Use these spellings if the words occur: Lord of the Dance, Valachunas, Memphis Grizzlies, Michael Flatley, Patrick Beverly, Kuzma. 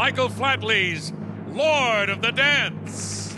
Michael Flatley's Lord of the Dance.